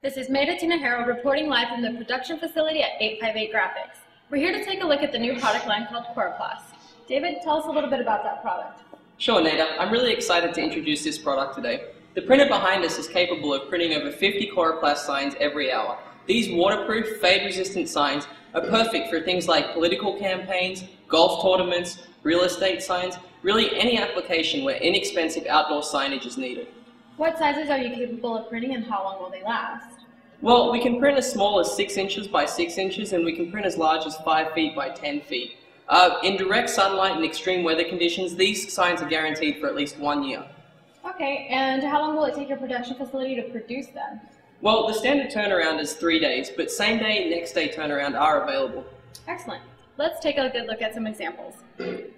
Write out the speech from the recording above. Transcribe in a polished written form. This is Mayra reporting live from the production facility at 858 Graphics. We're here to take a look at the new product line called Coroplast. David, tell us a little bit about that product. Sure, Nada. I'm really excited to introduce this product today. The printer behind us is capable of printing over 50 Coroplast signs every hour. These waterproof, fade-resistant signs are perfect for things like political campaigns, golf tournaments, real estate signs, really any application where inexpensive outdoor signage is needed. What sizes are you capable of printing and how long will they last? Well, we can print as small as 6 inches by 6 inches and we can print as large as 5 feet by 10 feet. In direct sunlight and extreme weather conditions, these signs are guaranteed for at least 1 year. Okay, and how long will it take your production facility to produce them? Well, the standard turnaround is 3 days, but same day and next day turnaround are available. Excellent. Let's take a good look at some examples.